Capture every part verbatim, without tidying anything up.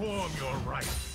perform your rites.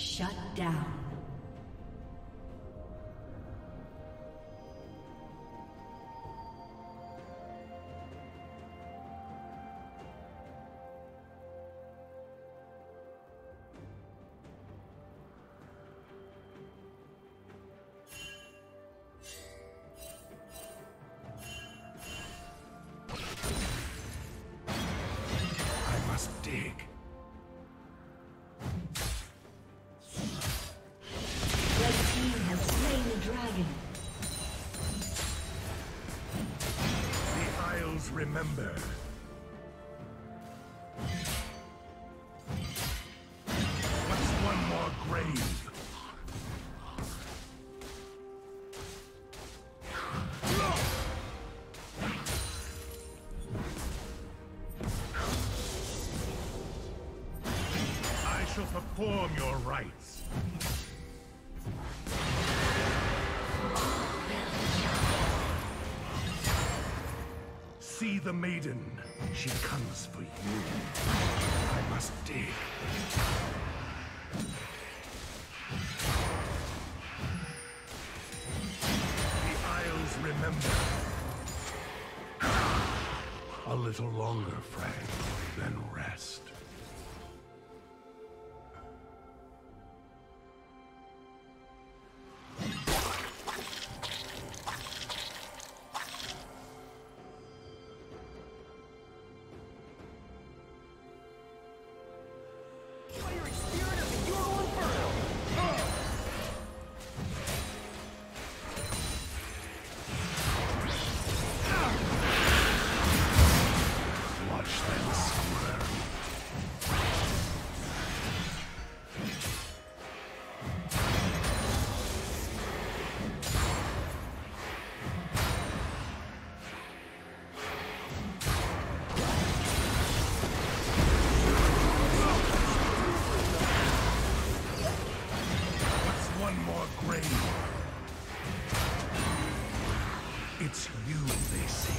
Shut down. Remember. What's one more grave? I shall perform your rites. See the maiden. She comes for you. I must dig. The Isles remember. A little longer, Frank, then rest. It's you they seek.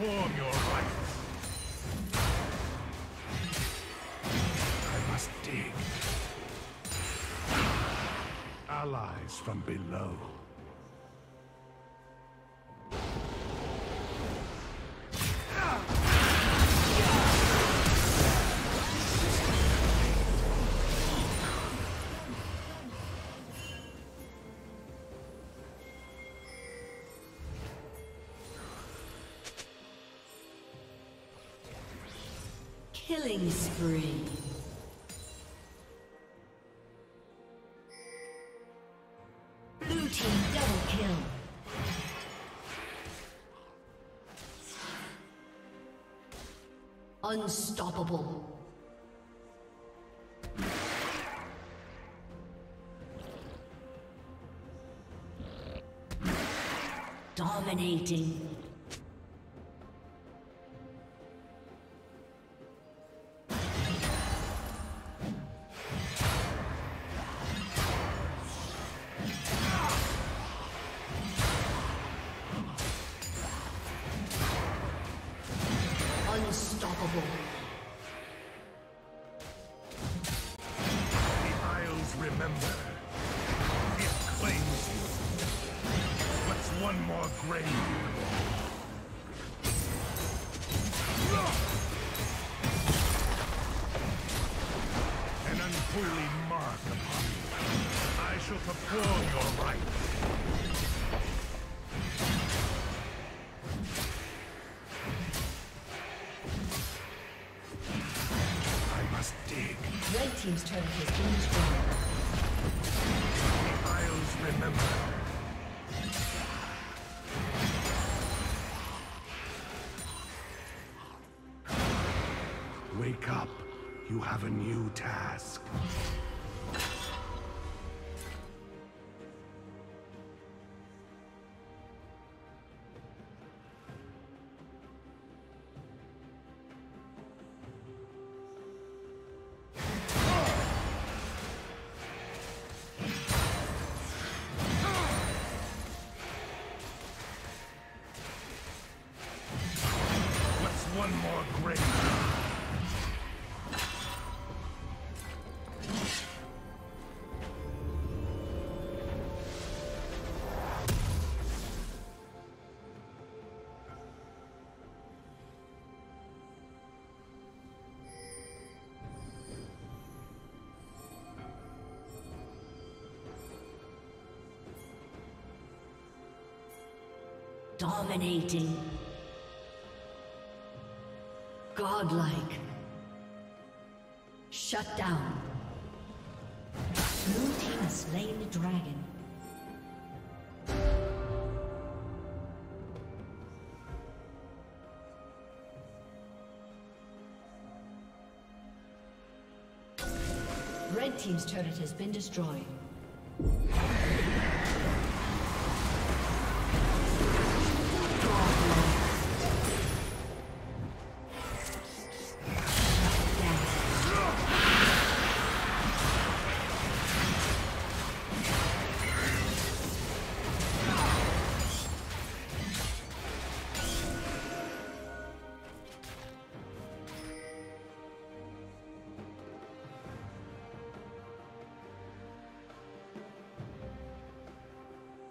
perform your rite. I must dig. Allies from below. Killing spree. Blue team double kill. Unstoppable. Dominating. Team's turret has been destroyed. The Isles remember. Wake up. You have a new task. Dominating. Godlike. Shut down. Blue team has slain the dragon. Red team's turret has been destroyed.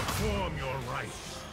Perform your rites.